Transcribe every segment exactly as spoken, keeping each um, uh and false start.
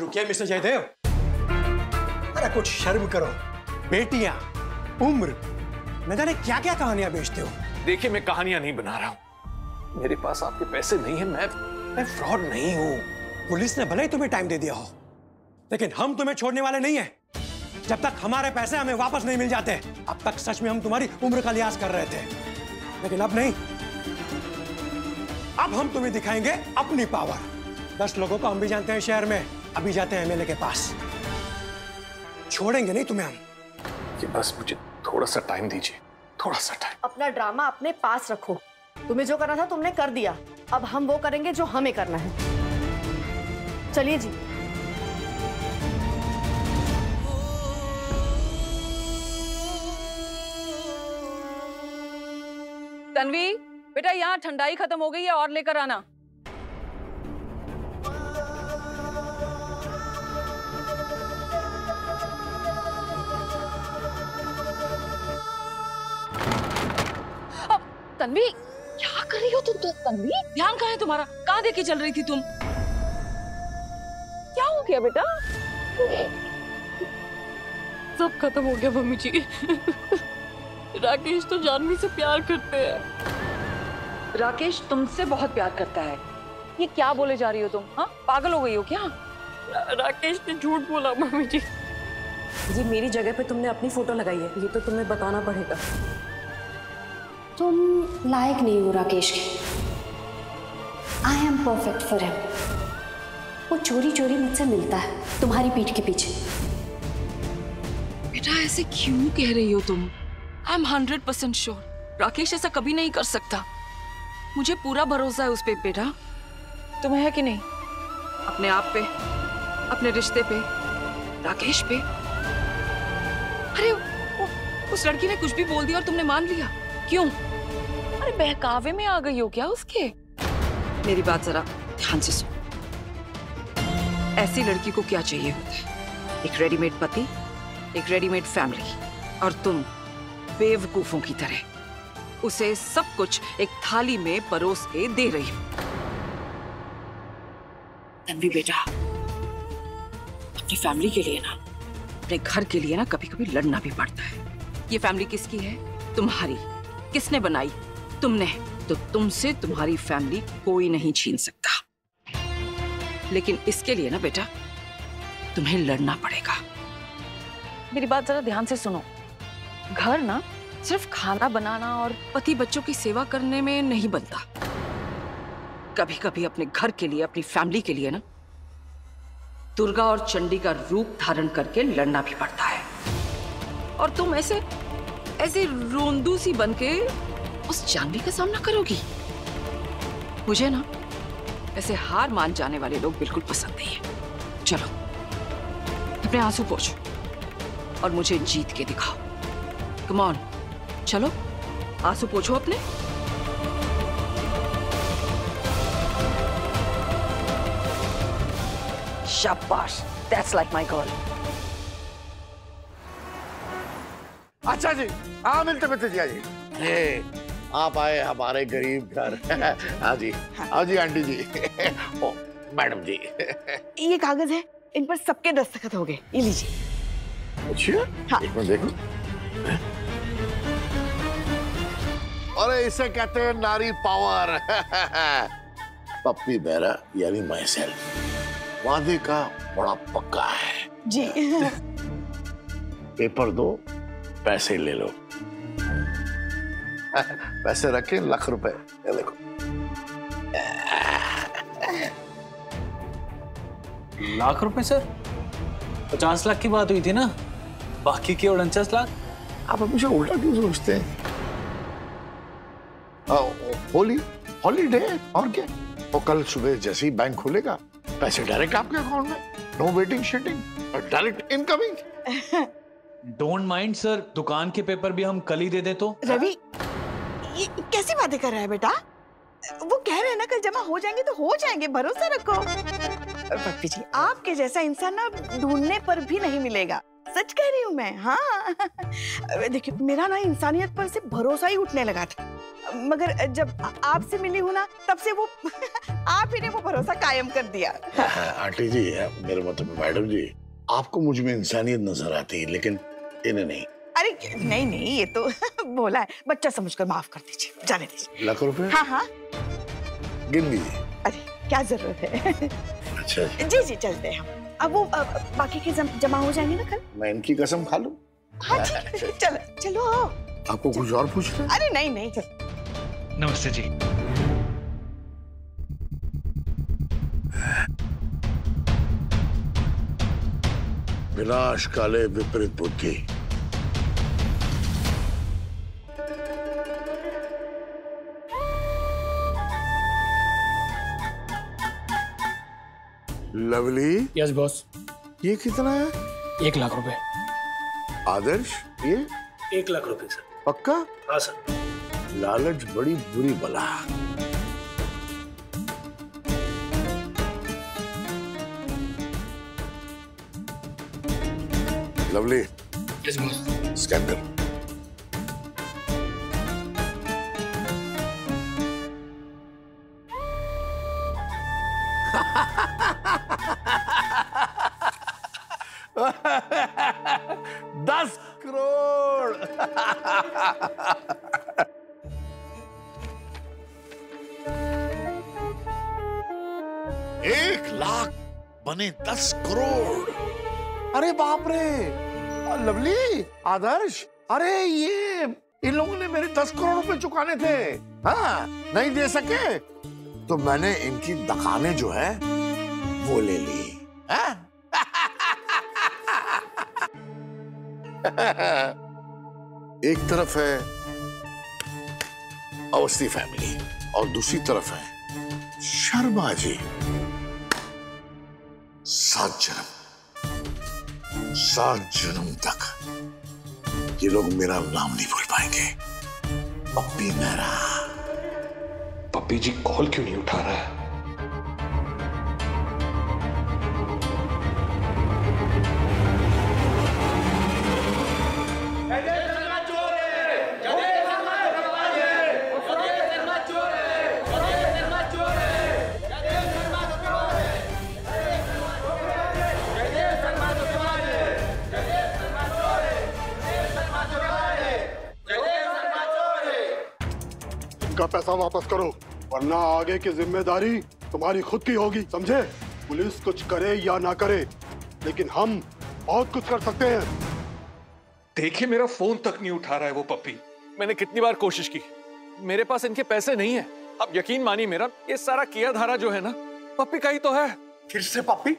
रुकिए मिस्टर जयदेव, अरे कुछ शर्म करो। बेटियां, उम्र, न जाने क्या क्या कहानियां बेचते हो। देखिए मैं कहानियां नहीं बना रहा हूँ, मेरे पास आपके पैसे नहीं है, मैं मैं फ्रॉड नहीं हूँ। पुलिस ने भले ही तुम्हें टाइम दे दिया हो, लेकिन हम तुम्हें छोड़ने वाले नहीं है जब तक हमारे पैसे हमें वापस नहीं मिल जाते। अब तक सच में हम तुम्हारी उम्र का लिहाज कर रहे थे, लेकिन अब नहीं। अब हम तुम्हें दिखाएंगे अपनी पावर। दस लोगों को हम भी जानते हैं शहर में, अभी जाते हैं एम एल ए के पास। छोड़ेंगे नहीं तुम्हें हम। ये बस मुझे थोड़ा सा टाइम दीजिए, थोड़ा सा टाइम। अपना ड्रामा अपने पास रखो, तुम्हें जो करना था तुमने कर दिया, अब हम वो करेंगे जो हमें करना है। चलिए जी। तन्वी बेटा, यहाँ ठंडाई खत्म हो गई है, और लेकर आना। तन्वी क्या कर रही हो तुम? तो तन्वी ध्यान कहाँ है तुम्हारा? कहाँ देखी चल रही थी तुम? क्या हो गया बेटा? सब खत्म हो गया मम्मी जी। राकेश तो जानवी से प्यार करते हैं। राकेश तुमसे बहुत प्यार करता है। ये क्या बोले जा रही हो तुम? हाँ, पागल हो गई हो क्या? रा, राकेश ने झूठ बोला मम्मी जी। जी मेरी जगह पे तुमने अपनी फोटो लगाई है, ये तो तुम्हें बताना पड़ेगा। तुम लायक नहीं हो राकेश के। I am perfect for him. वो चोरी चोरी मुझसे मिलता है तुम्हारी पीठ के पीछे। बेटा ऐसे क्यों कह रही हो तुम? I am hundred percent sure Rakesh ऐसा कभी नहीं कर सकता। मुझे पूरा भरोसा है उस पर बेटा। तुम्हें है कि नहीं? अपने आप पे, अपने रिश्ते पे, राकेश पे। अरे वो, उस लड़की ने कुछ भी बोल दिया और तुमने मान लिया, क्यों? अरे बहकावे में आ गई हो क्या उसके? मेरी बात जरा ध्यान से सुन। ऐसी लड़की को क्या चाहिए होता है? एक रेडीमेड पति, एक रेडीमेड फैमिली, और तुम बेवकूफों की तरह उसे सब कुछ एक थाली में परोस के दे रही हो। तन्वी बेटा अपनी फैमिली के लिए ना, अपने घर के लिए ना कभी कभी लड़ना भी पड़ता है। ये फैमिली किसकी है? तुम्हारी। किसने बनाई? तुमने। तो तुमसे तुम्हारी फैमिली कोई नहीं छीन सकता, लेकिन इसके लिए ना बेटा तुम्हें लड़ना पड़ेगा। मेरी बात जरा ध्यान से सुनो। घर ना सिर्फ खाना बनाना और पति बच्चों की सेवा करने में नहीं बनता। कभी कभी अपने घर के लिए, अपनी फैमिली के लिए ना दुर्गा और चंडी का रूप धारण करके लड़ना भी पड़ता है। और तुम ऐसे ऐसे रोंदू सी बनके उस जानवी का सामना करोगी? मुझे ना ऐसे हार मान जाने वाले लोग बिल्कुल पसंद नहीं है। चलो अपने आंसू पोंछो और मुझे जीत के दिखाओ। कम ऑन, चलो आंसू पोंछो अपने। शाबाश, दैट्स लाइक माय गर्ल। अच्छा जी, हाँ मिलते मिलते जी। जी आप आए हमारे गरीब घर। हाँ जी, हाँ जी आंटी जी, ओ मैडम जी। ये कागज है, इन पर सबके दस्तखत हो गए, ये लीजिए। अच्छा, हाँ। एक मिनट देखो। अरे इसे कहते हैं नारी पावर। पप्पी बेरा यानी myself वादे का बड़ा पक्का है जी। पेपर दो, पैसे ले लो। पैसे रखे लाख रुपए। ये देखो लाख रुपए। सर पचास लाख की बात हुई थी ना, बाकी के उनचास लाख। आप हमेशा उल्टा क्यों सोचते हैं? होली हॉलीडे और क्या? और कल सुबह जैसे ही बैंक खुलेगा पैसे डायरेक्ट आपके अकाउंट में। नो वेटिंग शेटिंग और direct incoming. Don't mind sir, दुकान के पेपर भी हम कल ही दे दे तो। रवि ये कैसी बातें कर रहा है बेटा? वो कह रहे हैं ना कल जमा हो जाएंगे तो हो जाएंगे, भरोसा रखो। पप्पी जी आपके जैसा इंसान ना ढूंढने पर भी नहीं मिलेगा, सच कह रही हूँ मैं। हाँ देखिए मेरा ना इंसानियत पर से भरोसा ही उठने लगा था। मगर जब आपसे मिली हूँ ना तब से वो आप ही ने वो भरोसा कायम कर दिया। आंटी जी, मेरे मतलब मैडम जी, आपको मुझ में इंसानियत नजर आती है लेकिन इन्हें नहीं। अरे नहीं नहीं, ये तो बोला है, बच्चा समझकर माफ कर दीजिए, जाने दीजिए। लाख रुपए? हाँ हाँ, गिन दीजिए। अरे क्या जरूरत है। अच्छा जी, जी जी, चलते हैं हम। अब वो बाकी के जमा हो जाएंगे ना कल। मैं इनकी कसम खा लूं? हाँ चलो चलो। आपको कुछ और पूछना? अरे नहीं नहीं, चलो। नमस्ते जी। विनाश काले विपरीत बुद्धि। लवली। Yes boss. ये कितना है? एक लाख रुपए। आदर्श, ये एक लाख रुपए सर। पक्का? हाँ सर। लालच बड़ी बुरी बला। लवली। Yes boss. स्कैन कर। दस करोड़। एक लाख बने दस करोड़। अरे बाप रे। लवली, आदर्श, अरे ये इन लोगों ने मेरे दस करोड़ रुपए चुकाने थे, हाँ, नहीं दे सके तो मैंने इनकी दुकानें जो है वो ले ली। एक तरफ है अवस्थी फैमिली और दूसरी तरफ है शर्मा जी। सात जन्म, सात जन्म तक ये लोग मेरा नाम नहीं भूल पाएंगे। पप्पी मेरा। पप्पी जी कॉल क्यों नहीं उठा रहा है? पैसा वापस करो वरना आगे की जिम्मेदारी तुम्हारी खुद की होगी, समझे? पुलिस कुछ करे या ना करे लेकिन हम बहुत कुछ कर सकते हैं। देखिए मेरा फोन तक नहीं उठा रहा है वो पप्पी। मैंने कितनी बार कोशिश की, मेरे पास इनके पैसे नहीं है। अब यकीन मानिए मेरा ये सारा किया धारा जो है ना पप्पी का ही तो है। फिर से पप्पी?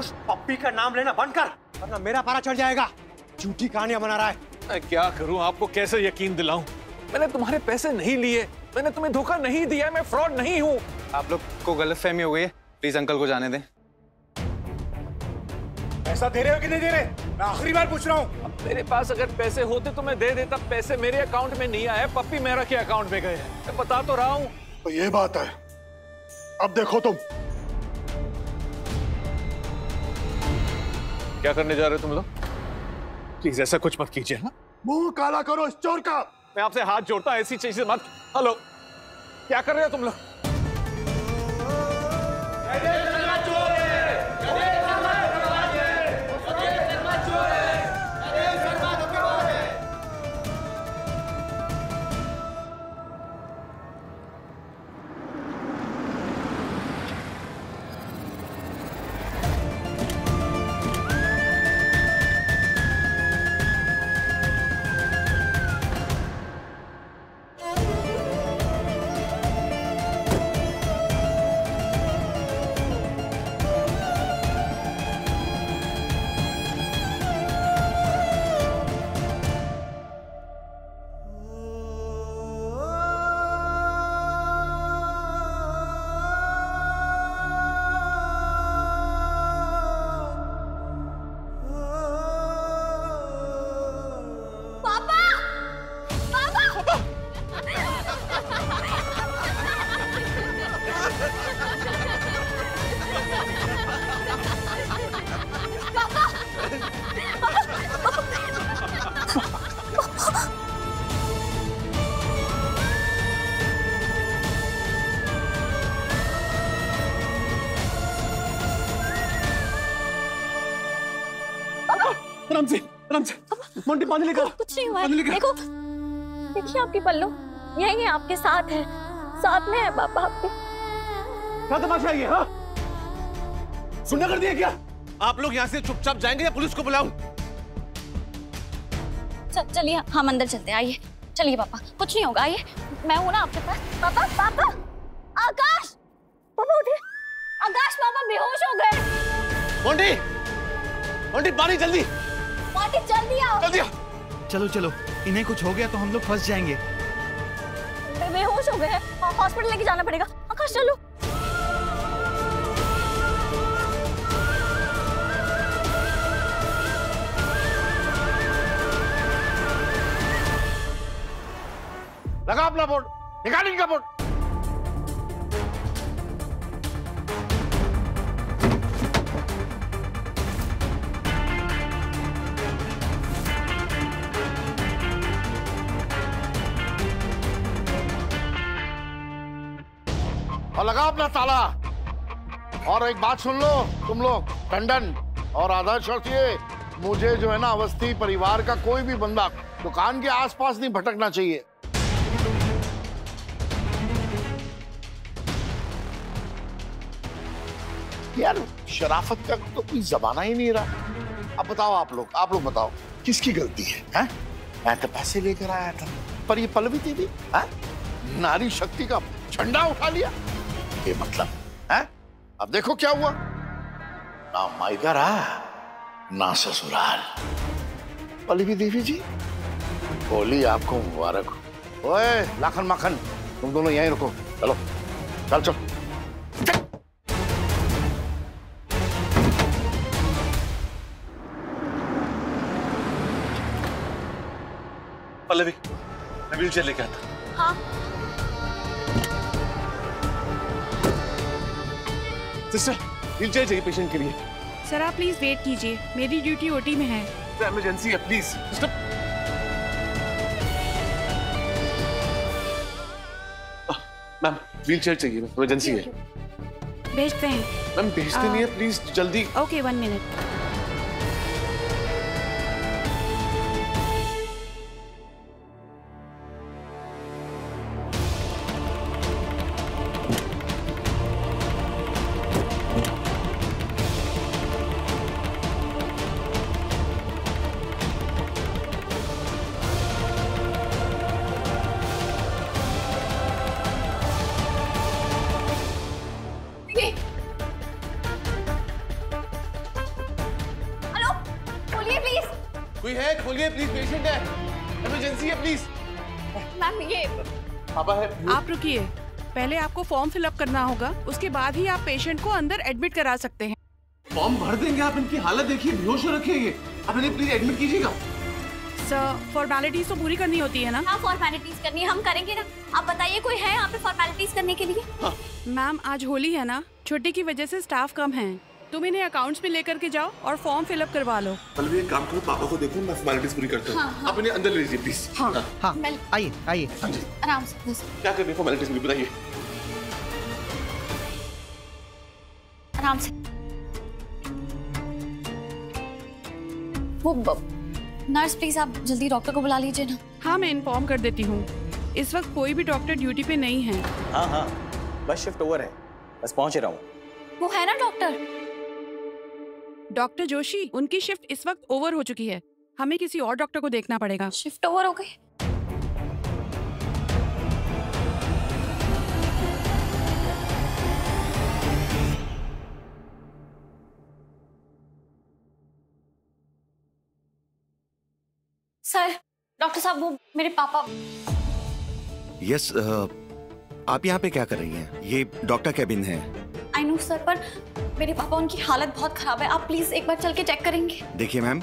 उस पप्पी का नाम लेना बंद कर वरना मेरा पारा चढ़ जाएगा। झूठी कहानियां बना रहा है। मैं क्या करूँ, आपको कैसे यकीन दिलाऊं? मैंने तुम्हारे पैसे नहीं लिए, मैंने तुम्हें धोखा नहीं दिया, मैं फ्रॉड नहीं हूँ। आप लोग को गलतफहमी हो गई है, प्लीज अंकल को जाने दें। पैसा दे रहे हो कि नहीं दे रहे? मैं आखिरी बार पूछ रहा हूँ। मेरे पास अगर पैसे होते तो मैं दे देता, पैसे मेरे अकाउंट में नहीं आए, पप्पी मेहरा के अकाउंट में गए हैं। मैं बता तो रहा हूँ। तो ये बात है। अब देखो तुम क्या करने जा रहे हो। तुम लोग प्लीज ऐसा कुछ मत कीजिए। मुंह काला करो इस चोर का। मैं आपसे हाथ जोड़ता हूं, ऐसी चीजें मत। हेलो, क्या कर रहे हो तुम लोग? राम से, राम से। मोंटी पानी लेकर। कुछ नहीं हुआ है। देखो, देखिए आपकी पल्लू, यही आपके साथ है, साथ में है पापा आपके। क्या तमाशा है ये? हाँ? सुनना कर दिया क्या? आप लोग यहाँ से चुपचाप जाएंगे या पुलिस को बुलाऊं? चलिए हम अंदर चलते हैं, आइए। चलिए पापा, कुछ नहीं होगा, आइए, मैं हूँ ना आपके पास। पापा, पापा, आकाश, पापा उठे। आकाश पापा बेहोश हो गए। मोंटी, मोंटी पानी जल्दी। मोंटी जल्दी आओ। जल्दी आओ। चलो चलो, इन्हें कुछ हो गया तो हम लोग फंस जाएंगे। बेहोश हो गए, हॉस्पिटल लेके जाना पड़ेगा। आकाश चलो। लगा अपना बोर्ड, निकाल इनका बोर्ड। और लगा अपना ताला। और एक बात सुन लो तुम लोग, टंडन और आधार शौर्य, मुझे जो है ना अवस्थी परिवार का कोई भी बंदा दुकान के आसपास नहीं भटकना चाहिए। यार शराफत का तो कोई जमाना ही नहीं रहा। अब बताओ आप लोग, आप लोग बताओ किसकी गलती है? हैं? मैं तो पैसे लेकर आया था, पर ये पल्लवी दीदी नारी शक्ति का झंडा उठा लिया। ये मतलब हैं? अब देखो क्या हुआ, ना मायका रहा ना ससुराल। पल्लवी देवी जी होली आपको मुबारक हो। ओए लाखन माखन, तुम दोनों यहीं रुको। चलो चल चल पल्लवी, मैं व्हीलचेयर लेके आता हूं। हाँ। सिस्टर, व्हीलचेयर चाहिए पेशेंट के लिए। सर आप प्लीज वेट कीजिए, मेरी ड्यूटी ओटी में है। सर इमरजेंसी है, प्लीज। सिस्टर मैम व्हीलचेयर चाहिए, इमरजेंसी है। भेजते हैं मैम, भेजते नहीं है, प्लीज जल्दी। Okay one minute. खोलिए प्लीज, पेशेंट है, इमरजेंसी है, प्लीज। मैम ये पापा है। आप रुकिए, पहले आपको फॉर्म फिलअप करना होगा, उसके बाद ही आप पेशेंट को अंदर एडमिट करा सकते हैं। फॉर्म भर देंगे, आप इनकी हालत देखिए, बेहोश रखेंगे, आप इन्हें प्लीज एडमिट कीजिएगा। सर फॉर्मेलिटीज तो पूरी करनी होती है ना? हाँ फॉर्मेलिटीज करनी है, हम करेंगे ना। आप बताइए कोई है यहाँ पे फॉर्मेलिटीज करने के लिए? हाँ। मैम आज होली है ना, छुट्टी की वजह से स्टाफ कम है, तुम इन्हें अकाउंट्स में लेकर के जाओ और फॉर्म फिलअप करवा लो। पल्लवी एक काम करो, पापा को देखो, मैं फॉर्मेलिटीज पूरी करता हूँ। हाँ, हाँ। आप इन्हें अंदर ले लीजिए प्लीज। हाँ हाँ आइए आइए आराम से। क्या कर रहे हो? फॉर्मेलिटीज में बताइए आराम से। वो नर्स प्लीज आप जल्दी डॉक्टर को बुला लीजिए ना। हाँ मैं इन्फॉर्म कर देती हूँ। इस वक्त कोई भी डॉक्टर ड्यूटी पे नहीं है। हाँ हाँ बस शिफ्ट ओवर है, बस पहुँच रहा हूँ। वो है ना डॉक्टर, डॉक्टर जोशी, उनकी शिफ्ट इस वक्त ओवर हो चुकी है, हमें किसी और डॉक्टर को देखना पड़ेगा। शिफ्ट ओवर हो गई? सर डॉक्टर साहब वो मेरे पापा। यस yes, uh, आप यहाँ पे क्या कर रही हैं? ये डॉक्टर कैबिन है। आई नो सर, पर मेरे पापा उनकी हालत बहुत खराब है, आप प्लीज एक बार चल के चेक करेंगे। देखिए मैम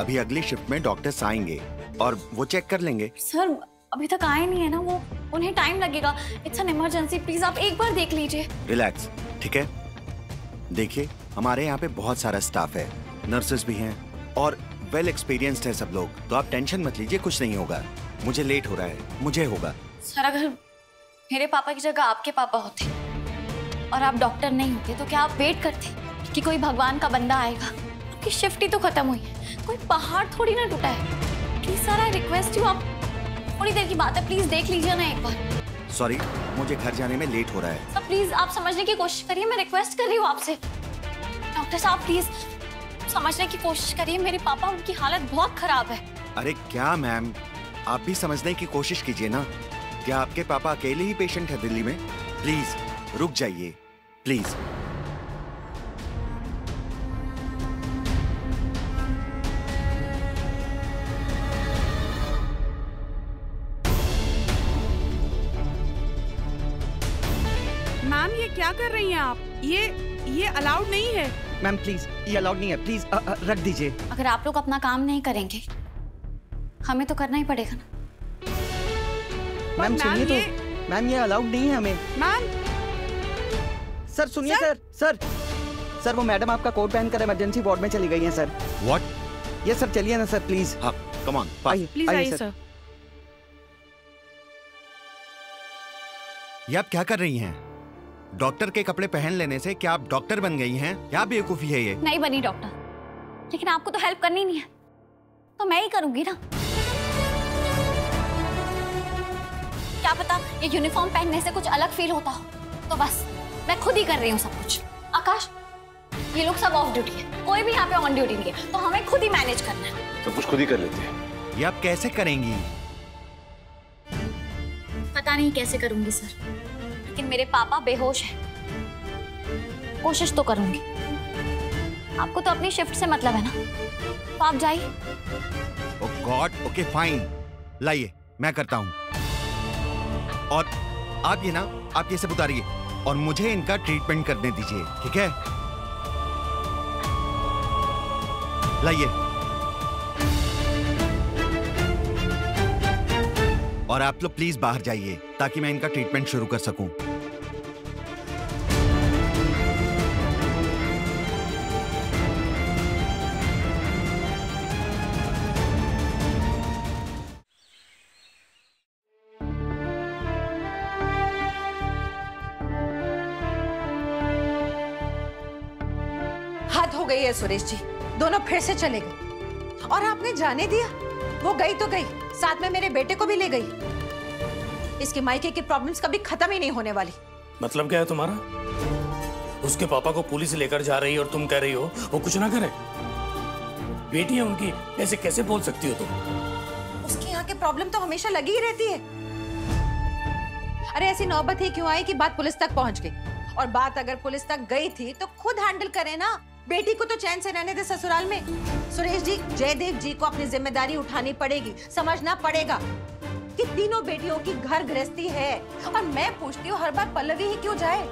अभी अगली शिफ्ट में डॉक्टर्स आएंगे और वो चेक कर लेंगे। सर अभी तक आए नहीं है ना वो, उन्हें टाइम लगेगा, इट्स एन इमरजेंसी, प्लीज आप एक बार देख लीजिए। रिलैक्स ठीक है। देखिए हमारे यहाँ पे बहुत सारा स्टाफ है, नर्सेस भी हैं और वेल एक्सपीरियंस्ड है सब लोग, तो आप टेंशन मत लीजिए, कुछ नहीं होगा। मुझे लेट हो रहा है, मुझे होगा। सर अगर मेरे पापा की जगह आपके पापा होते और आप डॉक्टर नहीं होते तो क्या आप वेट करते कि कोई भगवान का बंदा आएगा? आपकी शिफ्ट ही तो खत्म हुई है, कोई पहाड़ थोड़ी ना टूटा है। Please sir, I request you, आप थोड़ी देर की बात है, प्लीज देख लीजिए ना एक बार। सॉरी, मुझे घर जाने में लेट हो रहा है। सर प्लीज आप समझने की कोशिश करिए, मैं रिक्वेस्ट कर रही हूँ आपसे। डॉक्टर साहब प्लीज समझने की कोशिश करिए, मेरे पापा, उनकी हालत बहुत खराब है। अरे क्या मैम, आप भी समझने की कोशिश कीजिए ना। क्या आपके पापा अकेले ही पेशेंट है दिल्ली में? प्लीज रुक जाइए, प्लीज। मैम ये क्या कर रही हैं आप? ये ये अलाउड नहीं है मैम, प्लीज। ये अलाउड नहीं है, प्लीज रख दीजिए। अगर आप लोग अपना काम नहीं करेंगे, हमें तो करना ही पड़ेगा ना। मैम सुनिए तो, मैम ये अलाउड नहीं है हमें। मैम सर सुनिए, सर सर सर वो मैडम आपका कोट पहनकर इमरजेंसी वार्ड में चली गई हैं सर। व्हाट? ये सर चलिए ना सर, प्लीज। हाँ कम ऑन, प्लीज आइए सर। ये आप क्या कर रही हैं? डॉक्टर के कपड़े पहन लेने से क्या आप डॉक्टर बन गई हैं? क्या बेवकूफी है ये? नहीं बनी डॉक्टर, लेकिन आपको तो हेल्प करनी नहीं है, तो मैं ही करूंगी ना। क्या पता ये यूनिफॉर्म पहनने से कुछ अलग फील होता हो, तो बस मैं खुद ही कर रही हूँ सब कुछ। आकाश, ये लोग सब ऑफ ड्यूटी है, कोई भी यहाँ पे ऑन ड्यूटी नहीं है, तो हमें खुद ही मैनेज करना है। सब कुछ खुद ही कर लेते हैं। ये आप कैसे करेंगी? पता नहीं कैसे करूंगी सर, लेकिन मेरे पापा बेहोश हैं। कोशिश तो करूंगी। आपको तो अपनी शिफ्ट से मतलब है ना, तो आप जाइए। ओह गॉड, ओके फाइन, लाइए मैं करता हूं। और आप ये ना, आप ये सब उतारिए और मुझे इनका ट्रीटमेंट करने दीजिए, ठीक है? लाइए। और आप लोग प्लीज बाहर जाइए ताकि मैं इनका ट्रीटमेंट शुरू कर सकूं। हद हो गई है सुरेश जी, दोनों फिर से चले गए। और आपने जाने दिया? वो गई तो गई, साथ में मेरे बेटे को भी ले गई। इसके मायके की प्रॉब्लम्स कभी खत्म ही नहीं होने वाली। मतलब क्या है तुम्हारा? उसके पापा को पुलिस लेकर जा रही है और तुम कह रही हो वो कुछ ना करे? बेटी है उनकी, ऐसे कैसे बोल सकती हो तुम? उसकी यहाँ की प्रॉब्लम तो हमेशा लगी ही रहती है। अरे ऐसी नौबत ही क्यों आई कि बात पुलिस तक पहुँच गई? और बात अगर पुलिस तक गई थी तो खुद हैंडल करे ना। बेटी को तो चैन से रहने दे ससुराल में। सुरेश जी, जयदेव जी को अपनी जिम्मेदारी उठानी पड़ेगी, समझना पड़ेगा कि तीनों बेटियों की घर गृहस्थी है। और मैं पूछती हूँ हर बार पल्लवी ही क्यों जाए?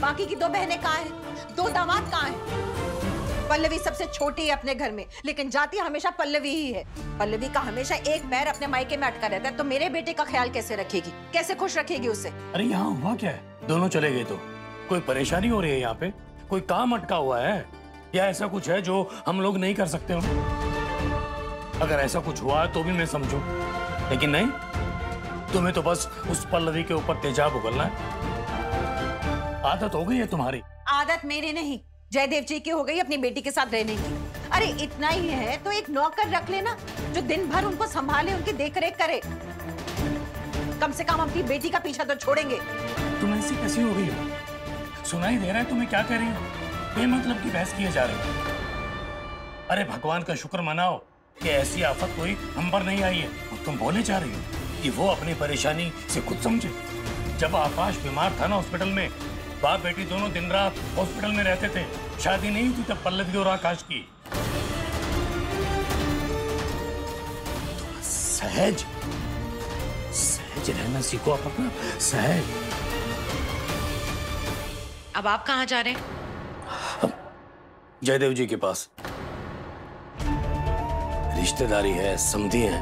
बाकी की दो बहनें कहाँ हैं? दो दामाद कहाँ हैं? पल्लवी सबसे छोटी है अपने घर में, लेकिन जाती हमेशा पल्लवी ही है। पल्लवी का हमेशा एक पैर अपने मायके में अटका रहता है, तो मेरे बेटे का ख्याल कैसे रखेगी, कैसे खुश रखेगी उसे? अरे यहाँ हुआ क्या है? दोनों चले गए तो कोई परेशानी हो रही है? यहाँ पे कोई काम अटका हुआ है या ऐसा कुछ है जो हम लोग नहीं कर सकते हो? अगर ऐसा कुछ हुआ तो भी मैं समझू, लेकिन नहीं, तुम्हें तो बस उस पल्लवी के ऊपर तेजाब उगलना है। आदत हो गई है तुम्हारी। आदत मेरी नहीं, जयदेव जी की हो गई अपनी बेटी के साथ रहने की। अरे इतना ही है तो एक नौकर रख लेना जो दिन भर उनको संभाले, उनकी देखरेख करे। कम से कम अपनी बेटी का पीछा तो छोड़ेंगे। तुम ऐसी कैसी हो गई हो? सुनाई दे रहा है तुम्हें क्या कह रही हो? बेमतलब की बहस किए जा रही है। अरे भगवान का शुक्र मनाओ कि ऐसी आफत कोई हम पर नहीं आई है, और तुम बोले जा रही हो कि वो अपनी परेशानी से खुद समझे। जब आकाश बीमार था ना हॉस्पिटल में, बाप बेटी दोनों दिन रात हॉस्पिटल में रहते थे। शादी नहीं हुई तब पल्लवी और आकाश की। सहज सहज रहना सीखो आप अपना, सहज। अब आप कहाँ जा रहे हैं? जयदेव जी के पास। रिश्तेदारी है, समझी है।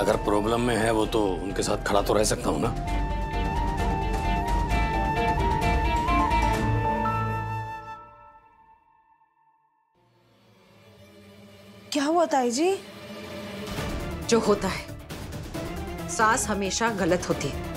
अगर प्रॉब्लम में है वो तो उनके साथ खड़ा तो रह सकता हूँ ना। क्या हुआ ताई जी? जो होता है, सास हमेशा गलत होती है।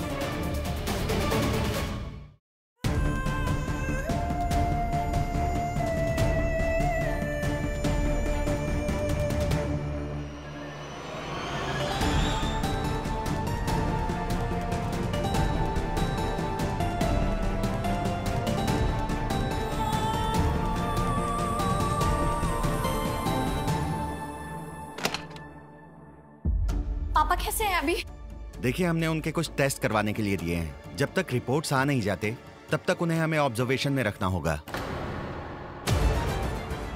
देखिए, हमने उनके कुछ टेस्ट करवाने के लिए दिए हैं। जब तक रिपोर्ट्स आ नहीं जाते तब तक उन्हें हमें ऑब्जर्वेशन में रखना होगा।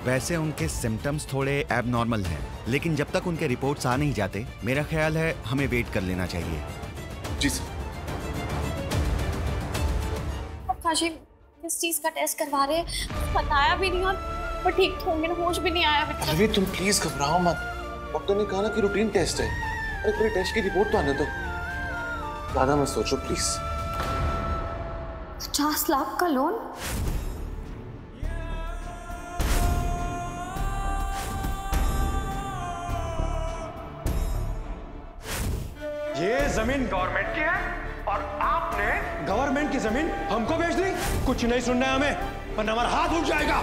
वैसे उनके सिम्टम्स थोड़े एबनॉर्मल हैं, लेकिन जब तक उनके रिपोर्ट्स आ नहीं जाते मेरा ख्याल है हमें वेट कर लेना चाहिए। जी सर। किस चीज का टेस्ट करवा रहे हैं बताया भी नहीं, और ठीक होंगे होश भी नहीं आया। अरे तुम प्लीज घबराओ मत, डॉक्टर ने कहा ना कि रूटीन टेस्ट है। अरे पूरे टेस्ट की रिपोर्ट तो आने दो, ज्यादा मत सोचो प्लीज। पचास लाख का लोन, ये जमीन गवर्नमेंट की है और आपने गवर्नमेंट की जमीन हमको बेच दी। कुछ नहीं सुनना है हमें, पर हमारा हाथ उठ जाएगा।